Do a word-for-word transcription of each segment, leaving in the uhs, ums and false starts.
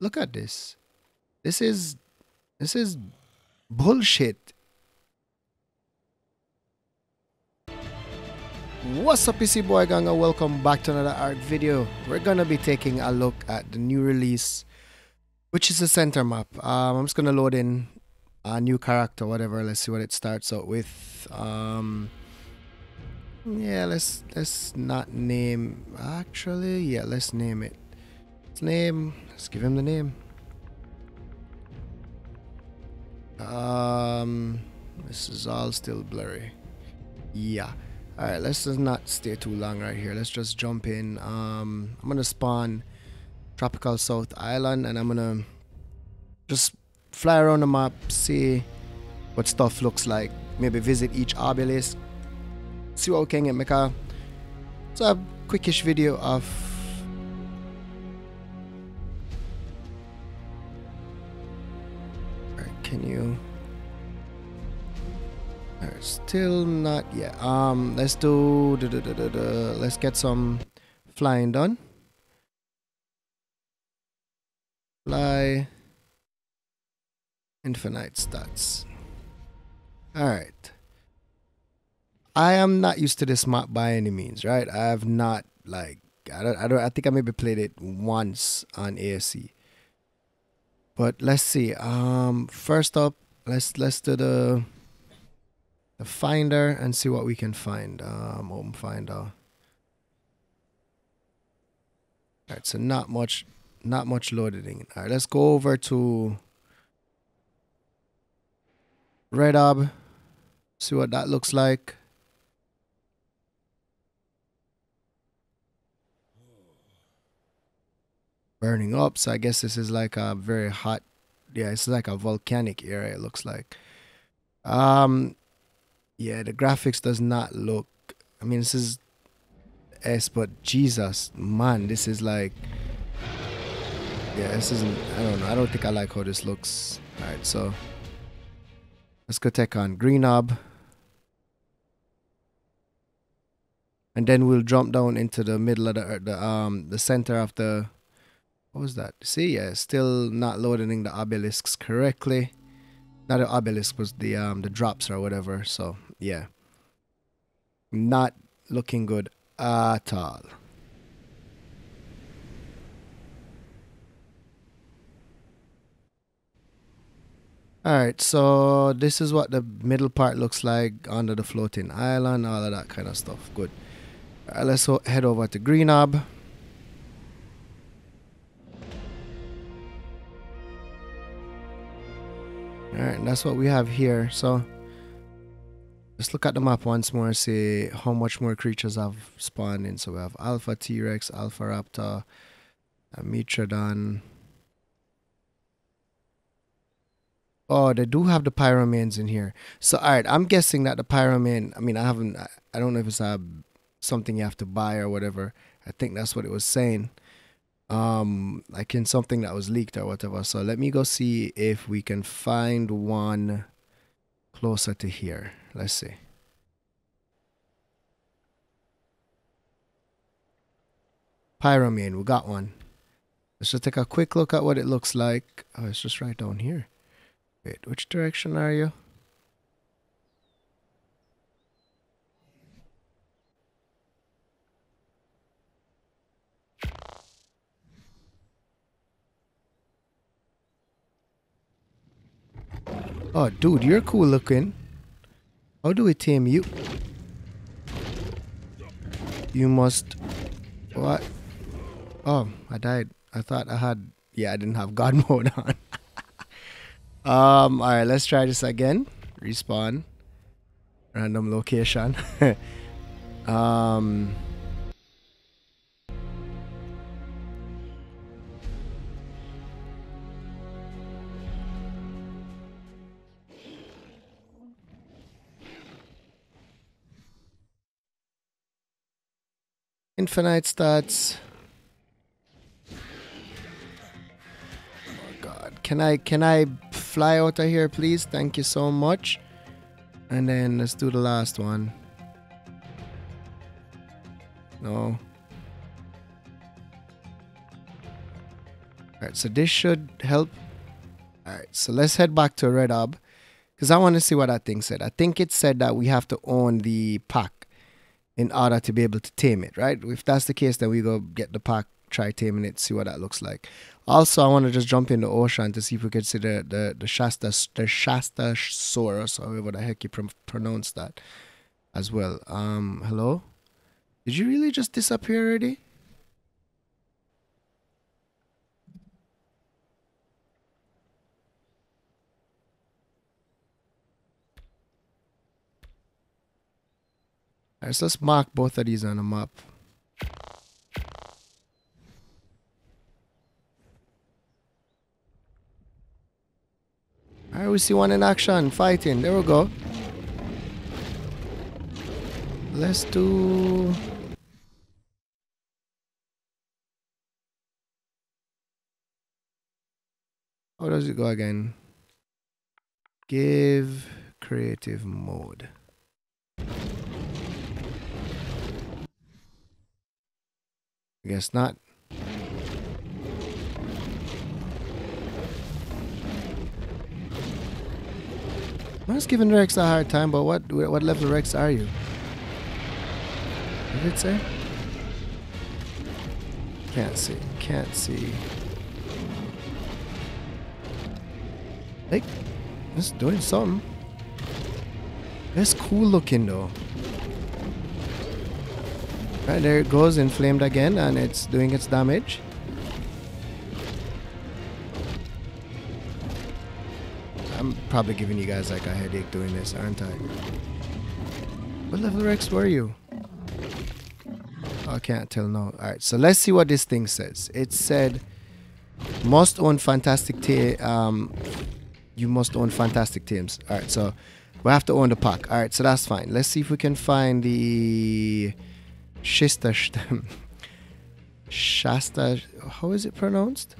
Look at this. This is... This is... bullshit. What's up, P C Boy Gang, and welcome back to another Ark video. We're gonna be taking a look at the new release, which is the Center map. Um, I'm just gonna load in a new character, whatever. Let's see what it starts out with. Um... Yeah, let's let's not name. Actually, yeah, let's name it. Let's name. Let's give him the name. Um, this is all still blurry. Yeah. All right. Let's just not stay too long right here. Let's just jump in. Um, I'm gonna spawn Tropical South Island, and I'm gonna just fly around the map, see what stuff looks like. Maybe visit each obelisk. See what we can get, make a, it's a quickish video of right, can you right, still not yet. Um let's do, do, do, do, do, do let's get some flying done. Fly infinite stats. Alright. I am not used to this map by any means, right? I have not, like, I don't, I don't, I think I maybe played it once on A S C. But let's see. Um, first up, let's let's do the the finder and see what we can find. Um, open finder. All right, so not much, not much loaded in. All right, let's go over to Red Ob. See what that looks like. Burning up, so I guess this is like a very hot, yeah, it's like a volcanic area, it looks like. Um yeah, the graphics does not look, I mean, this is S, but Jesus, man, this is like, yeah, this isn't, I don't know, I don't think I like how this looks. All right, so let's go take on Green Ob, and then we'll jump down into the middle of the, the um the center of the, what was that? See, yeah, still not loading the obelisks correctly. Not the obelisk, was the um the drops or whatever. So yeah, not looking good at all. All right, so this is what the middle part looks like under the floating island, all of that kind of stuff. Good. All right, let's head over to Green Ob. Alright, that's what we have here. So let's look at the map once more and see how much more creatures have spawned in. So we have Alpha T-Rex, Alpha Raptor, Ametrodon. Oh, they do have the Pyromanes in here. So alright, I'm guessing that the Pyromane, I mean, I haven't, I don't know if it's a, something you have to buy or whatever. I think that's what it was saying. Um, like in something that was leaked or whatever. So let me go see if we can find one closer to here. Let's see. Pyromane, we got one. Let's just take a quick look at what it looks like. Oh, it's just right down here. Wait, which direction are you? Oh, dude, you're cool looking. How do we tame you? You must... What? Oh, I died. I thought I had... Yeah, I didn't have God mode on. um, Alright, let's try this again. Respawn. Random location. um... Infinite stats. Oh God, can I can I fly out of here, please? Thank you so much. And then let's do the last one. No. Alright, so this should help. Alright, so let's head back to Red Orb, because I want to see what that thing said. I think it said that we have to own the pack in order to be able to tame it, right? If that's the case, then we go get the pack, try taming it, see what that looks like. Also, I want to just jump in the ocean to see if we can see the, the, the, Shasta, the Shastasaurus, however the heck you pr pronounce that as well. Um, hello? Did you really just disappear already? Alright, so let's mark both of these on a map. Alright, we see one in action, fighting. There we go. Let's do... how does it go again? Give creative mode. I guess not. I was giving Rex a hard time, but what what level Rex are you? What did it say? Can't see. Can't see. Like, it's doing something. That's cool looking though. Right, there it goes, inflamed again, and it's doing its damage. I'm probably giving you guys like a headache doing this, aren't I? What level Rex were you? Oh, I can't tell now. Alright, so let's see what this thing says. It said, must own fantastic ta- um, you must own fantastic teams. Alright, so we have to own the pack. Alright, so that's fine. Let's see if we can find the... Shasta, Shasta, how is it pronounced?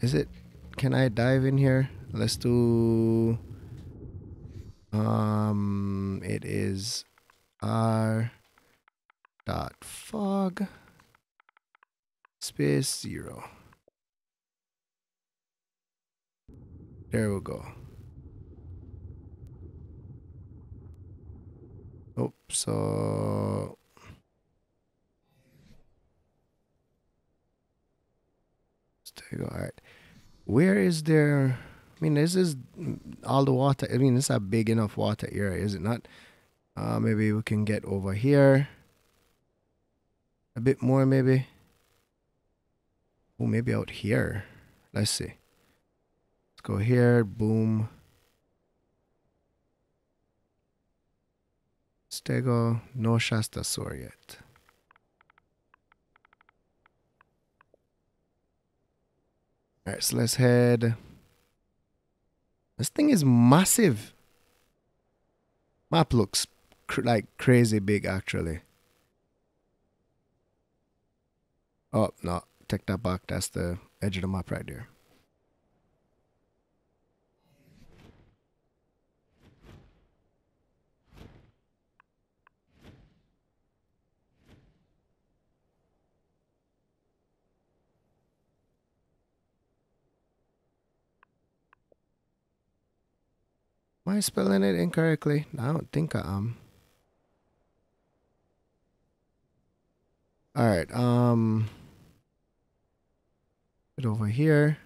Is it, can I dive in here? Let's do, um, it is r dot fog space zero. There we go. Oh, so there you go. All right, where is there? I mean, this is all the water. I mean, it's a big enough water area, is it not? Uh, maybe we can get over here a bit more, maybe. Oh, maybe out here. Let's see. Let's go here. Boom. Stego, no Shastasaur yet. Alright, so let's head. This thing is massive. Map looks cr like crazy big, actually. Oh, no. Take that back. That's the edge of the map right there. Am I spelling it incorrectly? No, I don't think I am. Alright, um... Get over here.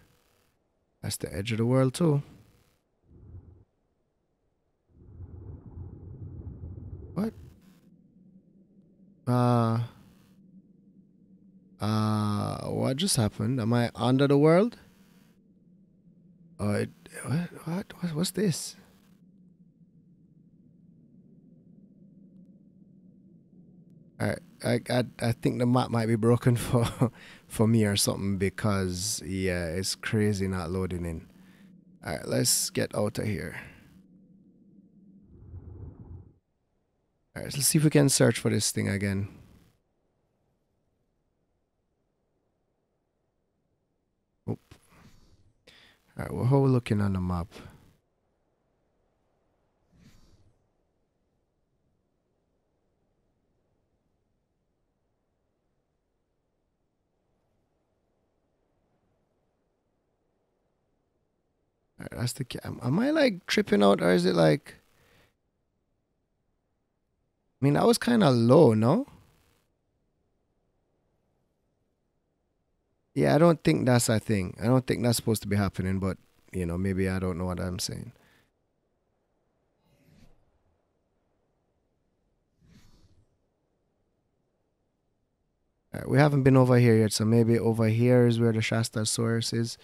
That's the edge of the world too. What? Uh... Uh... What just happened? Am I under the world? Oh, it... What? What? What? What's this? I, I, I think the map might be broken for for me or something, because yeah, it's crazy not loading in. Alright, let's get out of here. Alright, so let's see if we can search for this thing again. Oop. Alright, well, how are we looking on the map? That's the key. Am I like tripping out, or is it like? I mean, I was kind of low, no? Yeah, I don't think that's a thing. I don't think that's supposed to be happening, but you know, maybe I don't know what I'm saying. Right, we haven't been over here yet, so maybe over here is where the Shastasaurus is.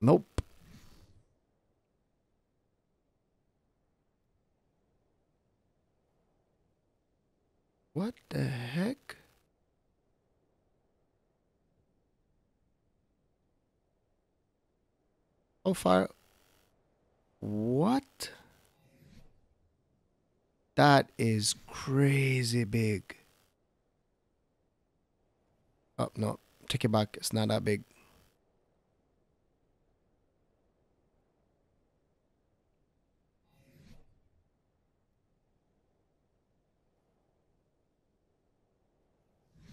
Nope. What the heck? How far? What? That is crazy big. Oh, no. Take it back. It's not that big.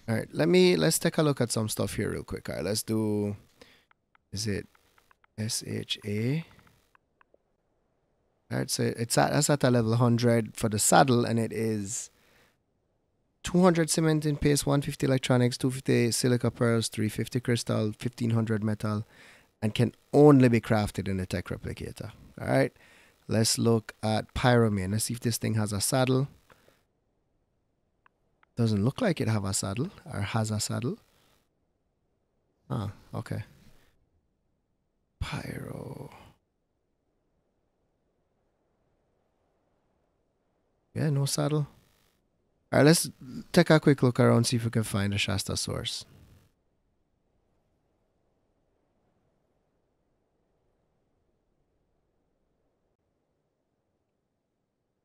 All right, let me, let's take a look at some stuff here real quick. All right, let's do, is it S H A? All right, so it's at, that's at a level one hundred for the saddle, and it is two hundred cement in paste, one hundred fifty electronics, two hundred fifty silica pearls, three hundred fifty crystal, fifteen hundred metal, and can only be crafted in the tech replicator. All right, let's look at Pyromane. Let's see if this thing has a saddle. Doesn't look like it have a saddle or has a saddle. Ah, okay. Pyro. Yeah, no saddle. All right, let's take a quick look around, see if we can find a Shastasaurus.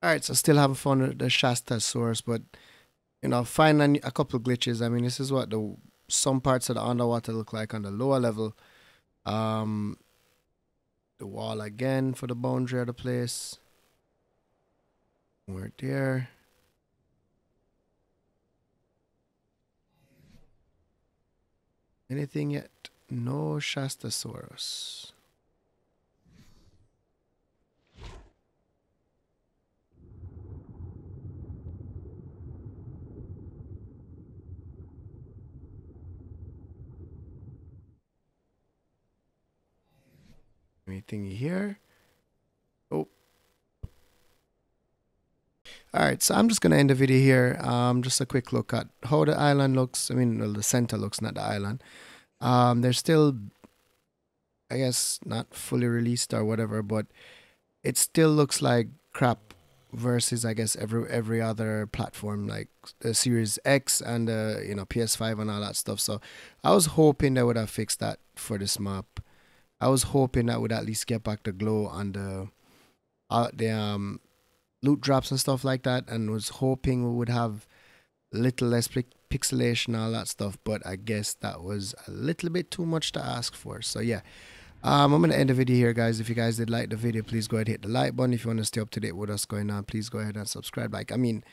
All right, so still haven't found the Shastasaurus, but you know, find a, a couple glitches. I mean, this is what the some parts of the underwater look like on the lower level. Um, the wall again for the boundary of the place. We're there. Anything yet? No Shastasaurus. Anything here? Oh. Alright, so I'm just going to end the video here. Um, just a quick look at how the island looks. I mean, well, the center looks, not the island. Um, they're still, I guess, not fully released or whatever, but it still looks like crap versus, I guess, every every other platform, like the Series X and, uh, you know, P S five and all that stuff. So I was hoping they would have fixed that for this map. I was hoping that would at least get back the glow on the, uh, the um, loot drops and stuff like that, and was hoping we would have little less pixelation and all that stuff, but I guess that was a little bit too much to ask for. So yeah, um, I'm going to end the video here, guys. If you guys did like the video, please go ahead and hit the like button. If you want to stay up to date with what's going on, please go ahead and subscribe. Like, I mean...